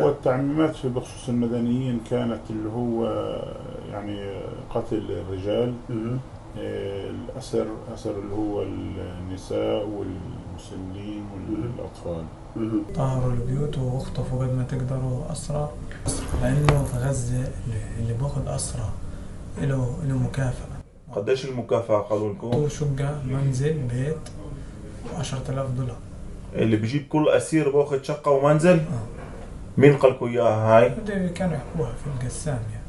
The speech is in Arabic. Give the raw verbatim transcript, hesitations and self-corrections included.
والتعميمات بخصوص المدنيين كانت اللي هو يعني قتل الرجال، الأسر أسر اللي هو النساء والمسنين والأطفال. طهروا البيوت واخطفوا قد ما تقدروا أسرى، لأنه في غزة اللي بياخد أسرى له له مكافأة. قديش المكافأة قالوا لكم؟ طول شقة، منزل، بيت وعشرة آلاف دولار. اللي بيجيب كل أسير بياخد شقة ومنزل؟ آه. مين قال لكم اياها هاي؟ كانوا يحكوها في القسام يعني.